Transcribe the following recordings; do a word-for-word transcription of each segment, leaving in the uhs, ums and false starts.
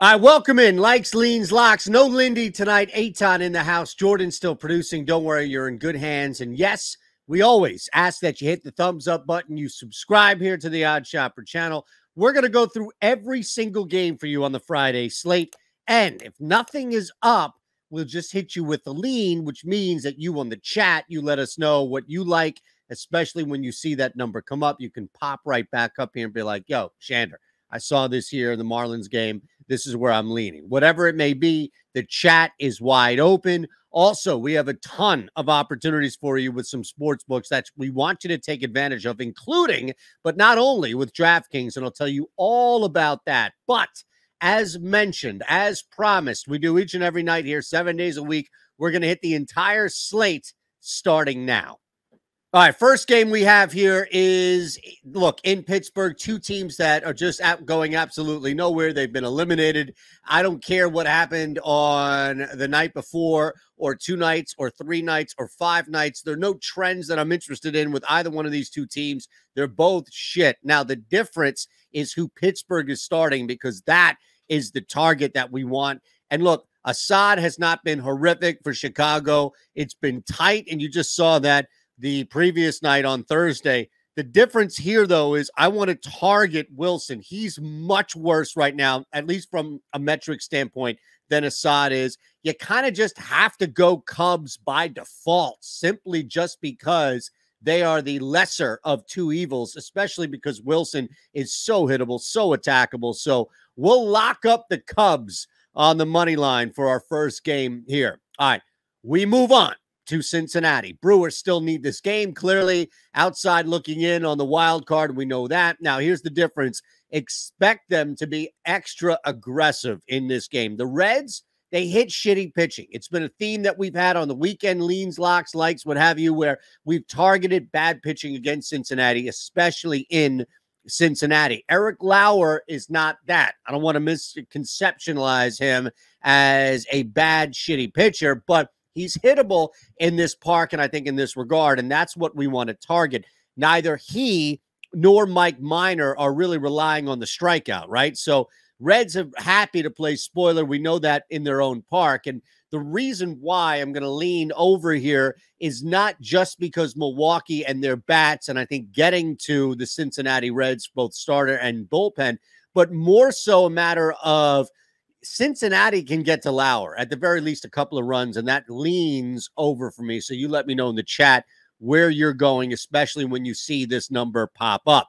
All right, welcome in. Likes, leans, locks. No Lindy tonight. Eitan in the house. Jordan's still producing. Don't worry, you're in good hands. And yes, we always ask that you hit the thumbs up button. You subscribe here to the Odd Shopper channel. We're going to go through every single game for you on the Friday slate. And if nothing is up, we'll just hit you with a lean, which means that you on the chat, you let us know what you like, especially when you see that number come up. You can pop right back up here and be like, yo, Shander, I saw this here in the Marlins game. This is where I'm leaning. Whatever it may be, the chat is wide open. Also, we have a ton of opportunities for you with some sports books that we want you to take advantage of, including, but not only, with DraftKings, and I'll tell you all about that. But as mentioned, as promised, we do each and every night here, seven days a week. We're going to hit the entire slate starting now. All right, first game we have here is, look, in Pittsburgh, two teams that are just going absolutely nowhere. They've been eliminated. I don't care what happened on the night before or two nights or three nights or five nights. There are no trends that I'm interested in with either one of these two teams. They're both shit. Now, the difference is who Pittsburgh is starting, because that is the target that we want. And look, Assad has not been horrific for Chicago. It's been tight, and you just saw that the previous night on Thursday. The difference here, though, is I want to target Wilson. He's much worse right now, at least from a metric standpoint, than Assad is. You kind of just have to go Cubs by default, simply just because they are the lesser of two evils, especially because Wilson is so hittable, so attackable. So we'll lock up the Cubs on the money line for our first game here. All right, we move on to Cincinnati. Brewers still need this game, clearly. Outside looking in on the wild card, we know that. Now, here's the difference. Expect them to be extra aggressive in this game. The Reds, they hit shitty pitching. It's been a theme that we've had on the weekend, leans, locks, likes, what have you, where we've targeted bad pitching against Cincinnati, especially in Cincinnati. Eric Lauer is not that. I don't want to misconceptionalize him as a bad, shitty pitcher, but he's hittable in this park, and I think in this regard, and that's what we want to target. Neither he nor Mike Minor are really relying on the strikeout, right? So Reds are happy to play spoiler. We know that in their own park. And the reason why I'm going to lean over here is not just because Milwaukee and their bats, and I think getting to the Cincinnati Reds, both starter and bullpen, but more so a matter of Cincinnati can get to Lauer, at the very least, a couple of runs, and that leans over for me. So you let me know in the chat where you're going, especially when you see this number pop up.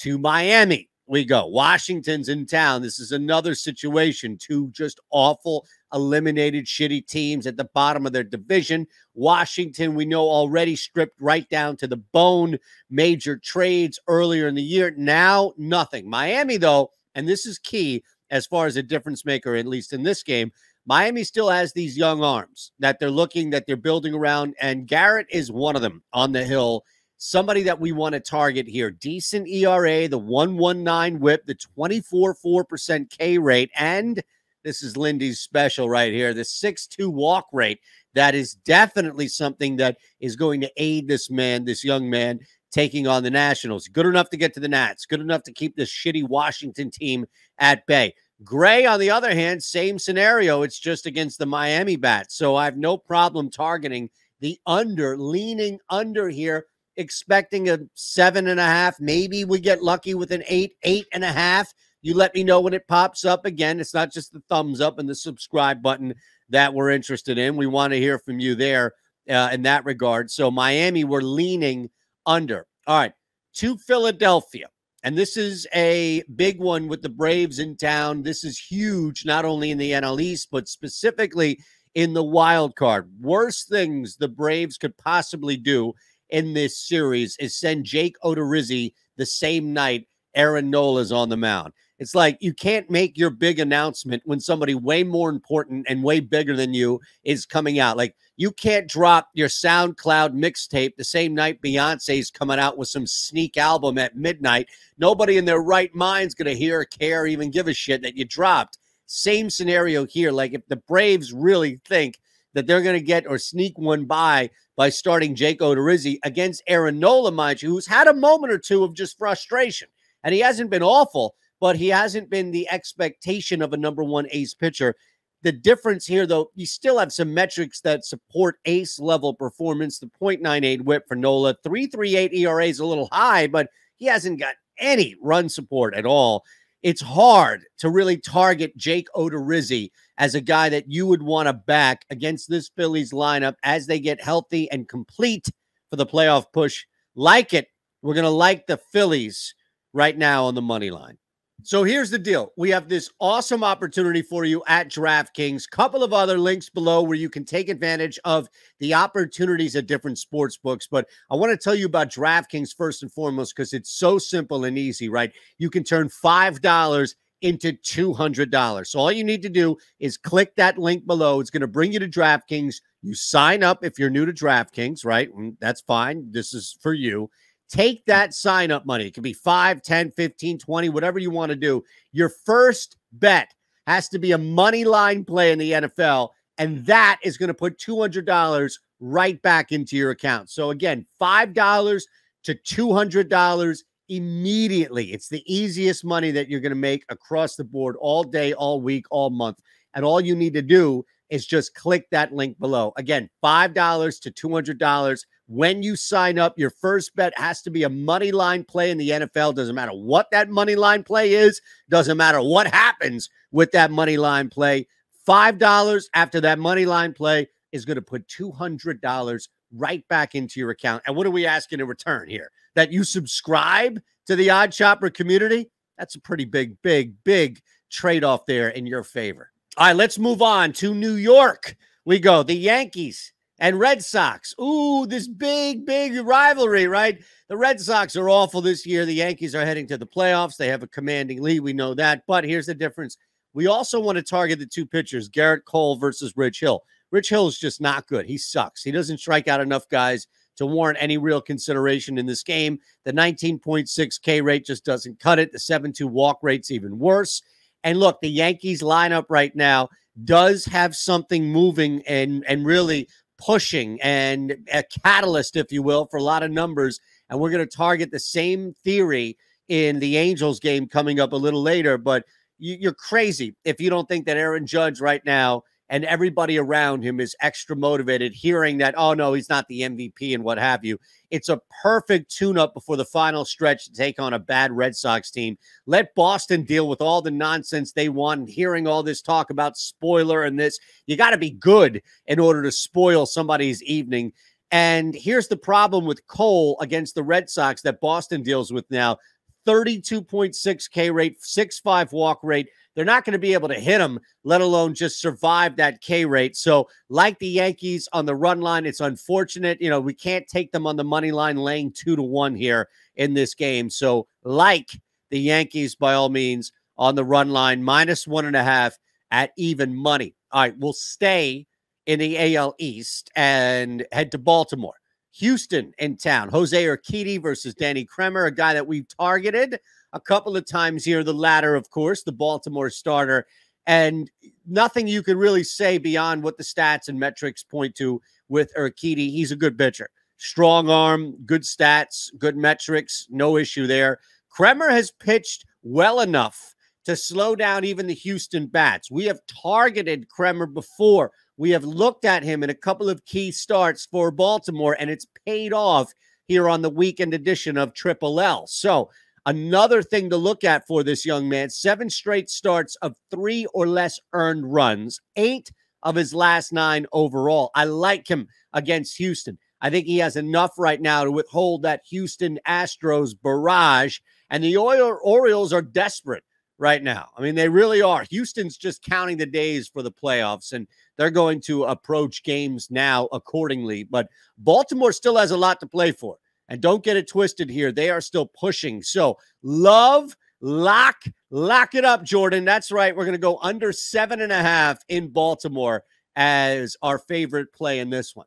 To Miami we go. Washington's in town. This is another situation. Two just awful, eliminated, shitty teams at the bottom of their division. Washington, we know, already stripped right down to the bone. Major trades earlier in the year. Now, nothing. Miami, though, and this is key, as far as a difference maker, at least in this game, Miami still has these young arms that they're looking, that they're building around, and Garrett is one of them on the hill. Somebody that we want to target here. Decent E R A, the one point one nine whip, the twenty-four point four percent K rate, and this is Lindy's special right here, the six point two walk rate. That is definitely something that is going to aid this man, this young man, taking on the Nationals. Good enough to get to the Nats. Good enough to keep this shitty Washington team at bay. Gray, on the other hand, same scenario. It's just against the Miami bats. So I have no problem targeting the under, leaning under here, expecting a seven and a half. Maybe we get lucky with an eight, eight and a half. You let me know when it pops up. Again, it's not just the thumbs up and the subscribe button that we're interested in. We want to hear from you there uh, in that regard. So Miami, we're leaning under. All right, to Philadelphia. And this is a big one with the Braves in town. This is huge, not only in the N L East, but specifically in the wild card. Worst things the Braves could possibly do in this series is send Jake Odorizzi the same night Aaron Nola's on the mound. It's like you can't make your big announcement when somebody way more important and way bigger than you is coming out. Like, you can't drop your SoundCloud mixtape the same night Beyonce's coming out with some sneak album at midnight. Nobody in their right mind's going to hear, care, even give a shit that you dropped. Same scenario here. Like, if the Braves really think that they're going to get or sneak one by by starting Jake Odorizzi against Aaron Nola, mind you, who's had a moment or two of just frustration, and he hasn't been awful. but he hasn't been the expectation of a number one ace pitcher. The difference here, though, you still have some metrics that support ace-level performance. The point nine eight whip for Nola, three three eight E R A is a little high, but he hasn't got any run support at all. It's hard to really target Jake Odorizzi as a guy that you would want to back against this Phillies lineup as they get healthy and complete for the playoff push. Like it. We're going to like the Phillies right now on the money line. So here's the deal. We have this awesome opportunity for you at DraftKings. Couple of other links below where you can take advantage of the opportunities at different sports books. But I want to tell you about DraftKings first and foremost because it's so simple and easy, right? You can turn five dollars into two hundred dollars. So all you need to do is click that link below. It's going to bring you to DraftKings. You sign up if you're new to DraftKings, right? That's fine. This is for you. Take that sign-up money. It can be five, ten, fifteen, twenty, whatever you want to do. Your first bet has to be a money line play in the N F L, and that is going to put two hundred dollars right back into your account. So, again, five dollars to two hundred dollars immediately. It's the easiest money that you're going to make across the board all day, all week, all month. And all you need to do is just click that link below. Again, five dollars to two hundred dollars. When you sign up, your first bet has to be a money line play in the N F L. Doesn't matter what that money line play is. Doesn't matter what happens with that money line play. five dollars after that money line play is going to put two hundred dollars right back into your account. And what are we asking in return here? That you subscribe to the OddsShopper community? That's a pretty big, big, big trade-off there in your favor. All right, let's move on to New York. We go. The Yankees and Red Sox. Ooh, this big, big rivalry, right? The Red Sox are awful this year. The Yankees are heading to the playoffs. They have a commanding lead. We know that. But here's the difference. We also want to target the two pitchers, Garrett Cole versus Rich Hill. Rich Hill is just not good. He sucks. He doesn't strike out enough guys to warrant any real consideration in this game. The nineteen point six K rate just doesn't cut it. The seven two walk rate's even worse. And look, the Yankees lineup right now does have something moving and, and really pushing and a catalyst, if you will, for a lot of numbers. And we're going to target the same theory in the Angels game coming up a little later. But you, you're crazy if you don't think that Aaron Judge right now and everybody around him is extra motivated hearing that, oh, no, he's not the M V P and what have you. It's a perfect tune-up before the final stretch to take on a bad Red Sox team. Let Boston deal with all the nonsense they want, hearing all this talk about spoiler and this. You got to be good in order to spoil somebody's evening. And here's the problem with Cole against the Red Sox that Boston deals with now. thirty-two point six K rate, six five walk rate. They're not going to be able to hit him, let alone just survive that K rate. So like the Yankees on the run line, it's unfortunate. You know, we can't take them on the money line laying two to one here in this game. So like the Yankees, by all means, on the run line, minus one and a half at even money. All right, we'll stay in the A L East and head to Baltimore. Houston in town. Jose Urquidy versus Danny Kremer, a guy that we've targeted a couple of times here. The latter, of course, the Baltimore starter. And nothing you can really say beyond what the stats and metrics point to with Urquidy. He's a good pitcher. Strong arm, good stats, good metrics, no issue there. Kremer has pitched well enough to slow down even the Houston bats. We have targeted Kremer before. We have looked at him in a couple of key starts for Baltimore, and it's paid off here on the weekend edition of Triple L. So another thing to look at for this young man, seven straight starts of three or less earned runs, eight of his last nine overall. I like him against Houston. I think he has enough right now to withhold that Houston Astros barrage, and the Orioles are desperate right now. I mean, they really are. Houston's just counting the days for the playoffs, and they're going to approach games now accordingly. But Baltimore still has a lot to play for. And don't get it twisted here. They are still pushing. So love, lock, lock it up, Jordan. That's right. We're going to go under seven and a half in Baltimore as our favorite play in this one.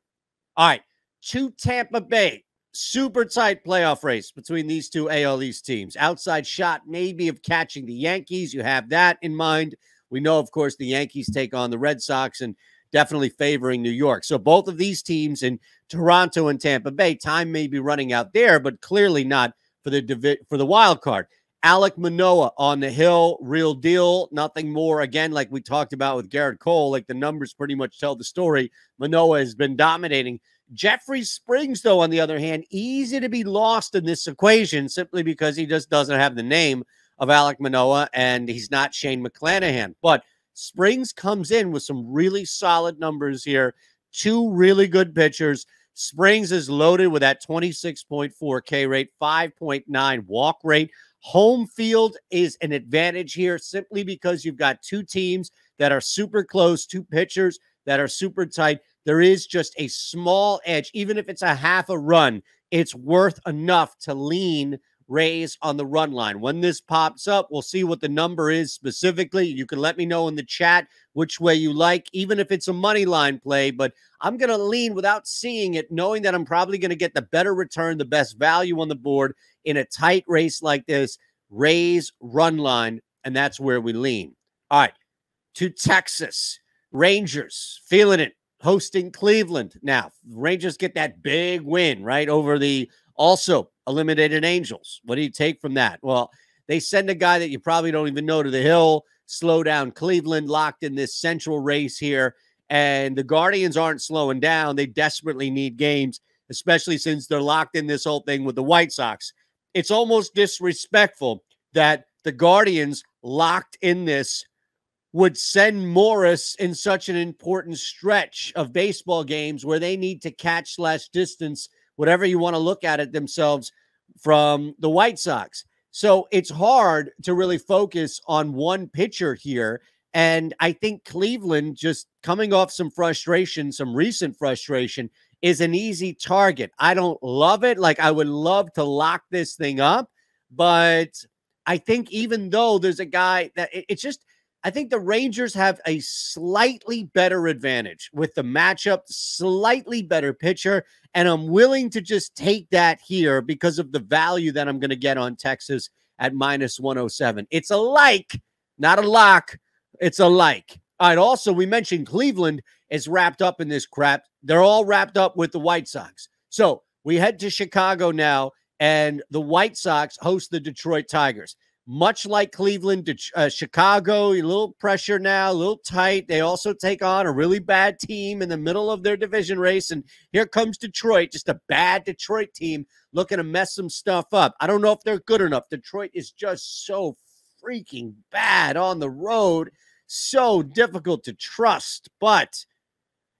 All right. To Tampa Bay. Super tight playoff race between these two A L East teams. Outside shot maybe of catching the Yankees. You have that in mind. We know, of course, the Yankees take on the Red Sox and definitely favoring New York. So both of these teams in Toronto and Tampa Bay, time may be running out there, but clearly not for the for the wild card. Alec Manoah on the hill, real deal, nothing more. Again, like we talked about with Garrett Cole, like the numbers pretty much tell the story. Manoah has been dominating. Jeffrey Springs, though, on the other hand, easy to be lost in this equation simply because he just doesn't have the name of Alec Manoah, and he's not Shane McClanahan. But Springs comes in with some really solid numbers here. Two really good pitchers. Springs is loaded with that twenty-six point four K rate, five point nine walk rate. Home field is an advantage here simply because you've got two teams that are super close, two pitchers that are super tight. There is just a small edge. Even if it's a half a run, it's worth enough to lean Rays on the run line. When this pops up, we'll see what the number is specifically. You can let me know in the chat which way you like, even if it's a money line play, but I'm going to lean without seeing it, knowing that I'm probably going to get the better return, the best value on the board in a tight race like this, Rays run line, and that's where we lean. All right, to Texas. Rangers, feeling it, hosting Cleveland. Now, Rangers get that big win, right, over the also eliminated Angels. What do you take from that? Well, they send a guy that you probably don't even know to the hill, slow down Cleveland, locked in this central race here, and the Guardians aren't slowing down. They desperately need games, especially since they're locked in this whole thing with the White Sox. It's almost disrespectful that the Guardians locked in this would send Morris in such an important stretch of baseball games where they need to catch slash distance, whatever you want to look at it themselves, from the White Sox. So it's hard to really focus on one pitcher here. And I think Cleveland, just coming off some frustration, some recent frustration, is an easy target. I don't love it. Like, I would love to lock this thing up. But I think even though there's a guy that it, it's just, I think the Rangers have a slightly better advantage with the matchup, slightly better pitcher, and I'm willing to just take that here because of the value that I'm going to get on Texas at minus one oh seven. It's a like, not a lock. It's a like. All right, also, we mentioned Cleveland is wrapped up in this crap. They're all wrapped up with the White Sox. So we head to Chicago now, and the White Sox host the Detroit Tigers. Much like Cleveland, uh, Chicago, a little pressure now, a little tight. They also take on a really bad team in the middle of their division race. And here comes Detroit, just a bad Detroit team looking to mess some stuff up. I don't know if they're good enough. Detroit is just so freaking bad on the road, so difficult to trust. But,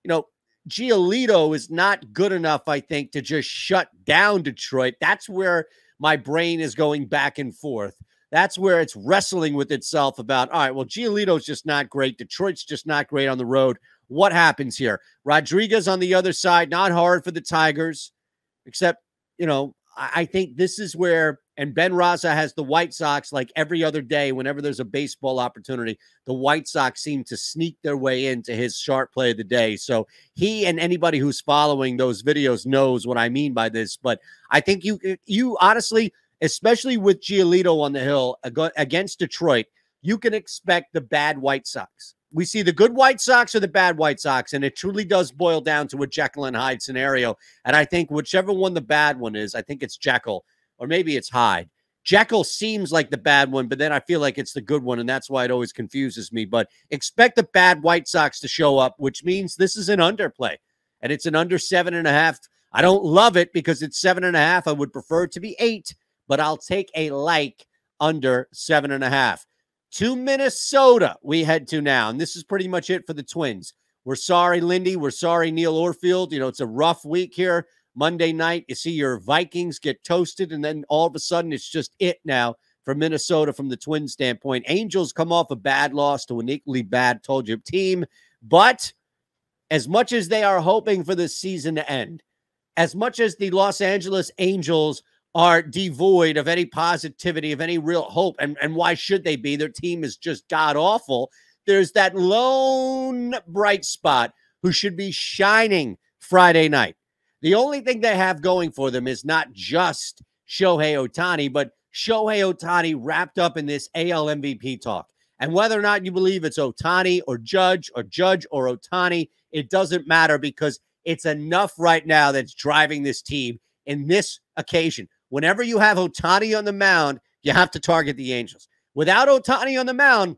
you know, Giolito is not good enough, I think, to just shut down Detroit. That's where my brain is going back and forth. That's where it's wrestling with itself about, all right, well, Giolito's just not great. Detroit's just not great on the road. What happens here? Rodriguez on the other side, not hard for the Tigers, except, you know, I think this is where, and Ben Raza has the White Sox like every other day. Whenever there's a baseball opportunity, the White Sox seem to sneak their way into his sharp play of the day. So he and anybody who's following those videos knows what I mean by this. But I think you, you honestly, especially with Giolito on the hill against Detroit, you can expect the bad White Sox. We see the good White Sox or the bad White Sox, and it truly does boil down to a Jekyll and Hyde scenario. And I think whichever one the bad one is, I think it's Jekyll, or maybe it's Hyde. Jekyll seems like the bad one, but then I feel like it's the good one, and that's why it always confuses me. But expect the bad White Sox to show up, which means this is an underplay, and it's an under seven and a half. I don't love it because it's seven and a half. I would prefer it to be eight. But I'll take a like under seven and a half. To Minnesota, we head to now. And this is pretty much it for the Twins. We're sorry, Lindy. We're sorry, Neil Orfield. You know, it's a rough week here. Monday night, you see your Vikings get toasted. And then all of a sudden, it's just it now for Minnesota from the Twins standpoint. Angels come off a bad loss to an equally bad, told you, team. But as much as they are hoping for this season to end, as much as the Los Angeles Angels are devoid of any positivity, of any real hope, and, and why should they be? Their team is just god-awful. There's that lone bright spot who should be shining Friday night. The only thing they have going for them is not just Shohei Ohtani, but Shohei Ohtani wrapped up in this A L M V P talk. And whether or not you believe it's Ohtani or Judge or Judge or Ohtani, it doesn't matter because it's enough right now that's driving this team in this occasion. Whenever you have Ohtani on the mound, You have to target the Angels. Without Ohtani on the mound,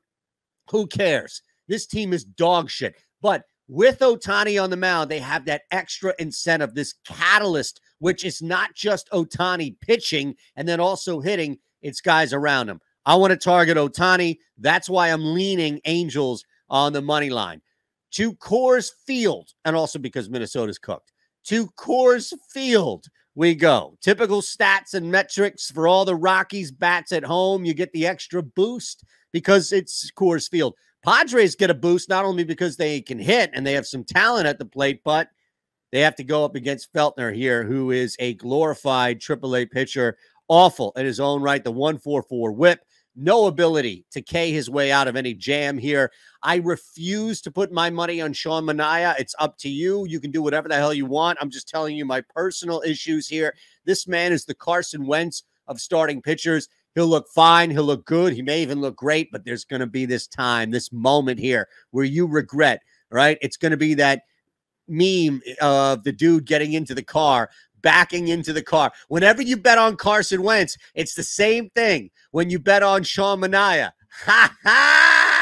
who cares? This team is dog shit. But with Ohtani on the mound, they have that extra incentive, this catalyst, which is not just Ohtani pitching and then also hitting, it's guys around him. I want to target Ohtani. That's why I'm leaning Angels on the money line. To Coors Field, and also because Minnesota's cooked. To Coors Field we go. Typical stats and metrics for all the Rockies bats at home. You get the extra boost because it's Coors Field. Padres get a boost not only because they can hit and they have some talent at the plate, but they have to go up against Feltner here, who is a glorified triple A pitcher, awful in his own right, the one forty-four whip, no ability to K his way out of any jam here. I refuse to put my money on Sean Manaea. It's up to you. You can do whatever the hell you want. I'm just telling you my personal issues here. This man is the Carson Wentz of starting pitchers. He'll look fine. He'll look good. He may even look great, but there's going to be this time, this moment here where you regret, right? It's going to be that meme of the dude getting into the car, backing into the car. Whenever you bet on Carson Wentz, it's the same thing when you bet on Sean Manaea. Ha ha!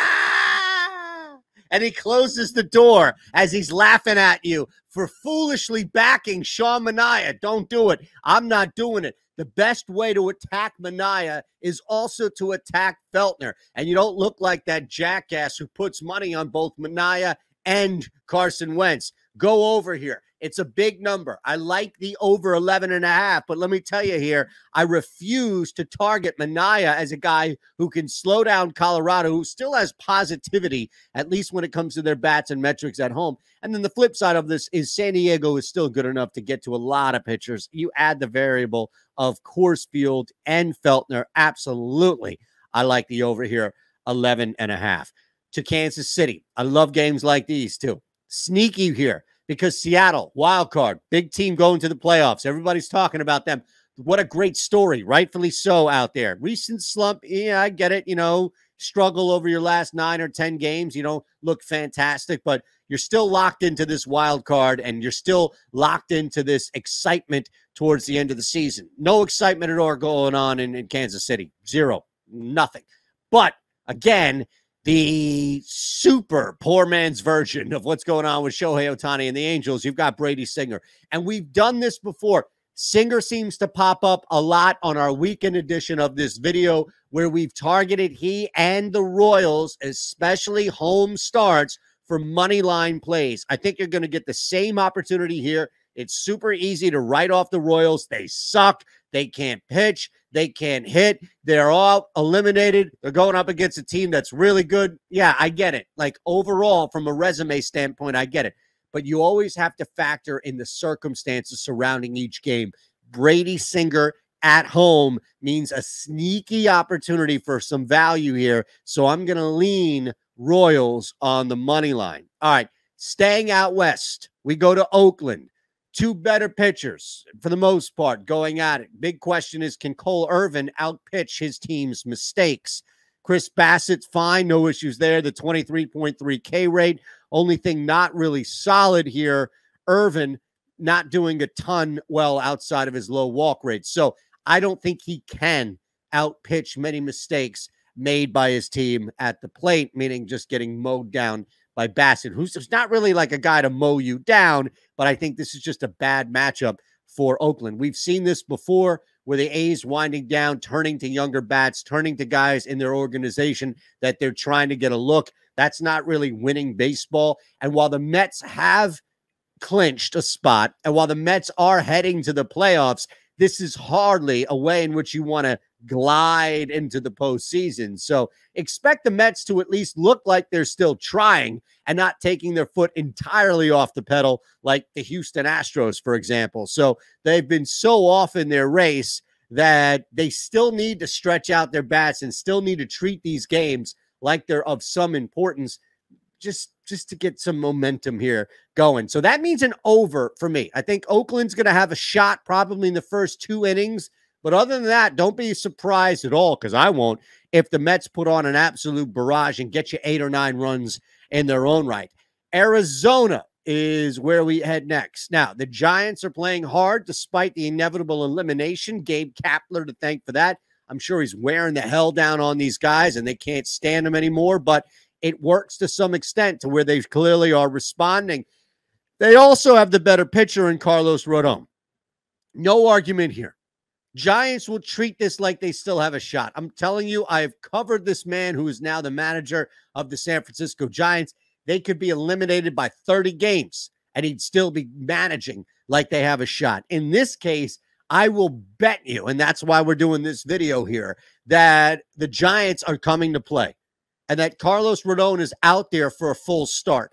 And he closes the door as he's laughing at you for foolishly backing Sean Manaea. Don't do it. I'm not doing it. The best way to attack Manaea is also to attack Feltner. And you don't look like that jackass who puts money on both Manaea and Carson Wentz. Go over here. It's a big number. I like the over eleven and a half, but let me tell you here, I refuse to target Manaea as a guy who can slow down Colorado, who still has positivity, at least when it comes to their bats and metrics at home. And then the flip side of this is San Diego is still good enough to get to a lot of pitchers. You add the variable of Coors Field and Feltner. Absolutely. I like the over here, eleven and a half. To Kansas City. I love games like these too. Sneaky here. Because Seattle, wild card, big team going to the playoffs. Everybody's talking about them. What a great story, rightfully so out there. Recent slump, yeah, I get it. You know, struggle over your last nine or ten games. You don't look fantastic, but you're still locked into this wild card, and you're still locked into this excitement towards the end of the season. No excitement at all going on in, in Kansas City. Zero, nothing. But, again, the super poor man's version of what's going on with Shohei Ohtani and the Angels, you've got Brady Singer. And we've done this before. Singer seems to pop up a lot on our weekend edition of this video where we've targeted he and the Royals, especially home starts, for money line plays. I think you're going to get the same opportunity here. It's super easy to write off the Royals. They suck. They can't pitch. They can't hit. They're all eliminated. They're going up against a team that's really good. Yeah, I get it. Like, overall, from a resume standpoint, I get it. But you always have to factor in the circumstances surrounding each game. Brady Singer at home means a sneaky opportunity for some value here. So I'm going to lean Royals on the money line. All right, staying out west, we go to Oakland. Two better pitchers, for the most part, going at it. Big question is, can Cole Irvin outpitch his team's mistakes? Chris Bassett's fine, no issues there. The twenty-three point three K rate. Only thing not really solid here, Irvin not doing a ton well outside of his low walk rate. So I don't think he can outpitch many mistakes made by his team at the plate, meaning just getting mowed down by Bassett, who's not really like a guy to mow you down, but I think this is just a bad matchup for Oakland. We've seen this before where the A's winding down, turning to younger bats, turning to guys in their organization that they're trying to get a look. That's not really winning baseball. And while the Mets have clinched a spot, and while the Mets are heading to the playoffs, this is hardly a way in which you want to glide into the postseason. So expect the Mets to at least look like they're still trying and not taking their foot entirely off the pedal like the Houston Astros, for example. So they've been so off in their race that they still need to stretch out their bats and still need to treat these games like they're of some importance just just to get some momentum here going. So that means an over for me. I think Oakland's going to have a shot probably in the first two innings. But other than that, don't be surprised at all, because I won't, if the Mets put on an absolute barrage and get you eight or nine runs in their own right. Arizona is where we head next. Now, the Giants are playing hard despite the inevitable elimination. Gabe Kapler to thank for that. I'm sure he's wearing the hell down on these guys and they can't stand him anymore, but it works to some extent to where they clearly are responding. They also have the better pitcher in Carlos Rodon. No argument here. Giants will treat this like they still have a shot. I'm telling you, I have covered this man who is now the manager of the San Francisco Giants. They could be eliminated by thirty games, and he'd still be managing like they have a shot. In this case, I will bet you, and that's why we're doing this video here, that the Giants are coming to play and that Carlos Rodon is out there for a full start.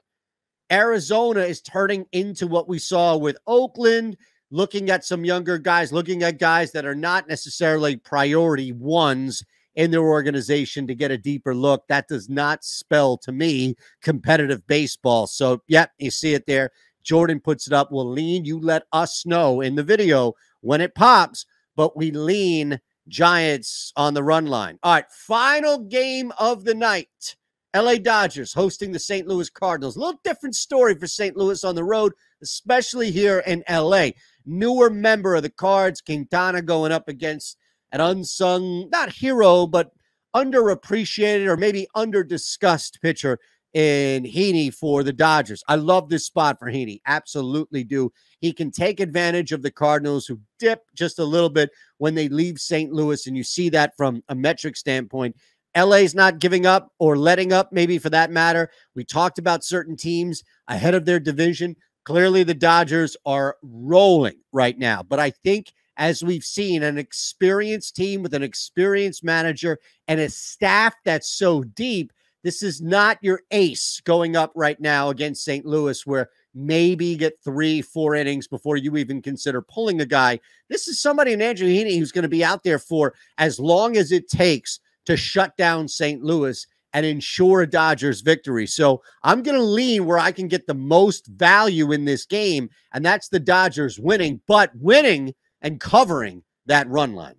Arizona is turning into what we saw with Oakland, looking at some younger guys, looking at guys that are not necessarily priority ones in their organization to get a deeper look. That does not spell to me competitive baseball. So, yep, you see it there. Jordan puts it up. Well, Lean, you let us know in the video when it pops, but we lean Giants on the run line. All right, final game of the night. L A Dodgers hosting the Saint Louis Cardinals. A little different story for Saint Louis on the road, especially here in L A. Newer member of the Cards, Quintana, going up against an unsung, not hero, but underappreciated or maybe under-discussed pitcher in Heaney for the Dodgers. I love this spot for Heaney. Absolutely do. He can take advantage of the Cardinals, who dip just a little bit when they leave Saint Louis, and you see that from a metric standpoint. L A's not giving up or letting up, maybe for that matter. We talked about certain teams ahead of their division. Clearly, the Dodgers are rolling right now. But I think, as we've seen, an experienced team with an experienced manager and a staff that's so deep, this is not your ace going up right now against Saint Louis, where maybe you get three, four innings before you even consider pulling a guy. This is somebody in Andrew Heaney who's going to be out there for as long as it takes to shut down Saint Louis and ensure a Dodgers victory. So I'm going to lean where I can get the most value in this game, and that's the Dodgers winning, but winning and covering that run line.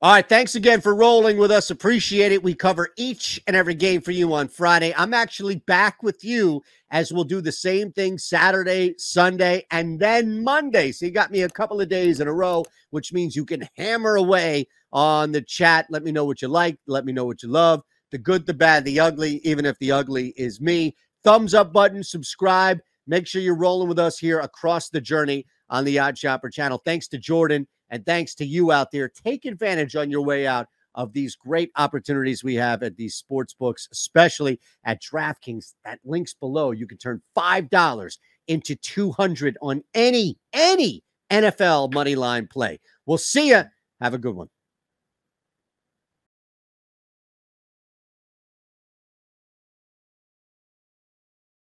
All right, thanks again for rolling with us. Appreciate it. We cover each and every game for you on Friday. I'm actually back with you as we'll do the same thing Saturday, Sunday, and then Monday. So you got me a couple of days in a row, which means you can hammer away on the chat. Let me know what you like. Let me know what you love. The good, the bad, the ugly, even if the ugly is me. Thumbs up button, subscribe. Make sure you're rolling with us here across the journey on the OddsShopper channel. Thanks to Jordan. And thanks to you out there. Take advantage on your way out of these great opportunities we have at these sports books, especially at DraftKings. That link's below. You can turn five dollars into two hundred dollars on any, any N F L money line play. We'll see you. Have a good one.